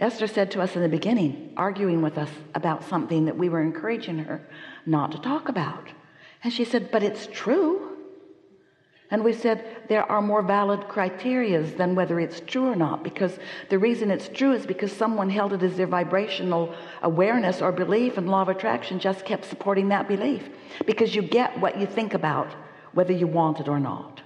Esther said to us in the beginning, arguing with us about something that we were encouraging her not to talk about. And she said, but it's true. And we said, there are more valid criteria than whether it's true or not, because the reason it's true is because someone held it as their vibrational awareness or belief, and law of attraction just kept supporting that belief, because you get what you think about, whether you want it or not.